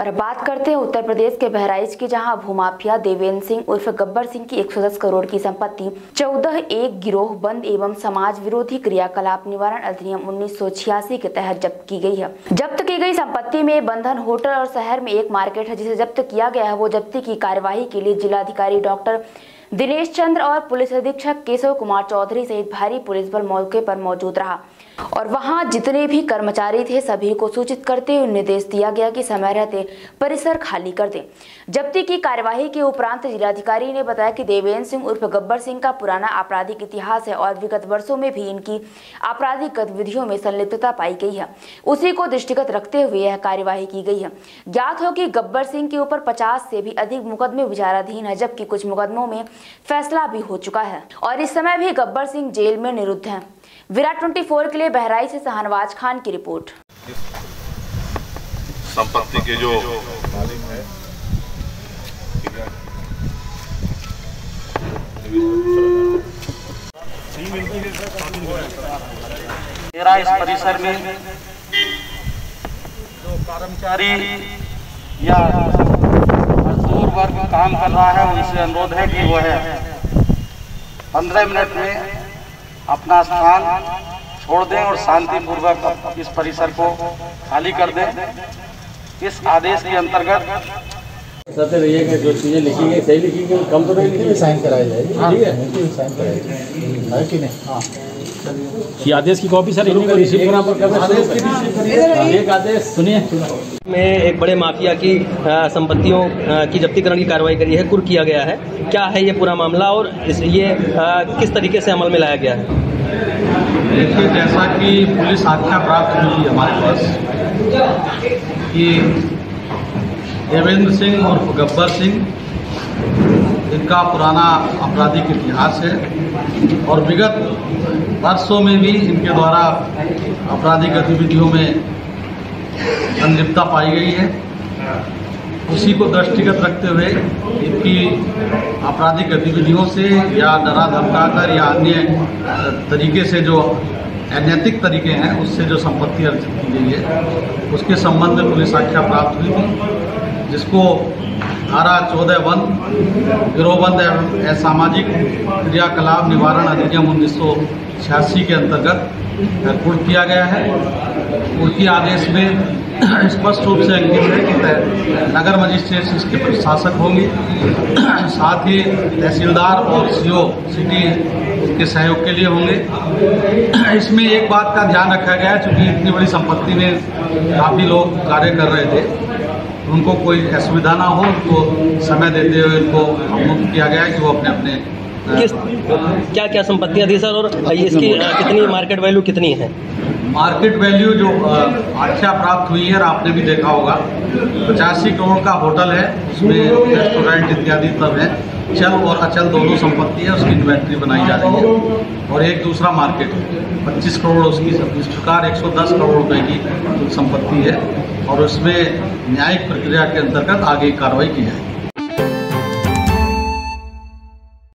और बात करते हैं उत्तर प्रदेश के बहराइच की, जहां भूमाफिया देवेंद्र सिंह उर्फ गब्बर सिंह की 110 करोड़ की संपत्ति 14(1) गिरोह बंद एवं समाज विरोधी क्रियाकलाप निवारण अधिनियम 1986 के तहत जब्त की गई है। जब्त की गई संपत्ति में बंधन होटल और शहर में एक मार्केट है जिसे जब्त किया गया है। वो जब्ती की कार्यवाही के लिए जिलाधिकारी डॉक्टर दिनेश चंद्र और पुलिस अधीक्षक केशव कुमार चौधरी सहित भारी पुलिस बल मौके पर मौजूद रहा और वहां जितने भी कर्मचारी थे सभी को सूचित करते हुए निर्देश दिया गया कि समय रहते परिसर खाली कर दें। जब्ती की कार्यवाही के उपरांत जिलाधिकारी ने बताया कि देवेंद्र सिंह उर्फ गब्बर सिंह का पुराना आपराधिक इतिहास है और विगत वर्षों में भी इनकी आपराधिक गतिविधियों में संलिप्तता पाई गई है। उसी को दृष्टिगत रखते हुए यह कार्यवाही की गई है। ज्ञात हो कि गब्बर सिंह के ऊपर 50 से भी अधिक मुकदमे विचाराधीन है, जबकि कुछ मुकदमों में फैसला भी हो चुका है और इस समय भी गब्बर सिंह जेल में निरुद्ध हैं। विराट 24 के लिए बहराइच से शाहनवाज खान की रिपोर्ट। संपत्ति के जो मालिक है मेरा इस परिसर में जो कर्मचारी या वर्ग काम कर रहा है उनसे अनुरोध है कि वो है 15 मिनट में अपना स्थान छोड़ दें और शांतिपूर्वक इस परिसर को खाली कर दें। इस आदेश के अंतर्गत सबसे भैया कि जो चीजें लिखी गई सही लिखी गई, कम तो नहीं लिखी, साइन कराई जाएगी, ठीक है, साइन कराएगी है कि नहीं। हाँ, ये आदेश की कॉपी सर इन्हीं को रिसीव करना पड़ेगा। एक आदेश सुनिए, मैं एक बड़े माफिया की संपत्तियों की जब्तीकरण की कार्रवाई करी है, कुर्क किया गया है। क्या है ये पूरा मामला और ये किस तरीके से अमल में लाया गया है? देखिए, जैसा कि पुलिस आख्या प्राप्त हुई हमारे पास कि देवेंद्र सिंह और गब्बर सिंह, इनका पुराना आपराधिक इतिहास है और विगत वर्षों में भी इनके द्वारा आपराधिक गतिविधियों में संलिप्तता पाई गई है। उसी को दृष्टिगत रखते हुए इनकी आपराधिक गतिविधियों से या डरा धमकाकर या अन्य तरीके से जो अनैतिक तरीके हैं उससे जो संपत्ति अर्जित की गई है उसके संबंध में पुलिस आख्या प्राप्त हुई थी, जिसको धारा 14(1) गिरोहबंद एवं असामाजिक क्रियाकलाप निवारण अधिनियम 1986 के अंतर्गत कुर्क किया गया है। कुर्की आदेश में स्पष्ट रूप से अंकित है कि नगर मजिस्ट्रेट इसके प्रशासक होंगे, साथ ही तहसीलदार और सीओ सिटी उसके सहयोग के लिए होंगे। इसमें एक बात का ध्यान रखा गया है, चूँकि इतनी बड़ी संपत्ति में काफ़ी लोग कार्य कर रहे थे, उनको कोई असुविधा ना हो, उनको समय देते हुए उनको मुक्त किया गया कि वो अपने क्या क्या संपत्तियां थी सर, और इसकी कितनी मार्केट वैल्यू कितनी है? मार्केट वैल्यू जो आख्या प्राप्त हुई है और आपने भी देखा होगा 85 करोड़ का होटल है, उसमें रेस्टोरेंट इत्यादि सब है, चल और अचल दोनों संपत्ति है, उसकी इन्वेंट्री बनाई जा रही है। और एक दूसरा मार्केट 25 करोड़ उसकी, इस प्रकार 110 करोड़ रुपए की संपत्ति है और उसमें न्यायिक प्रक्रिया के अंतर्गत आगे कार्रवाई की जाएगी।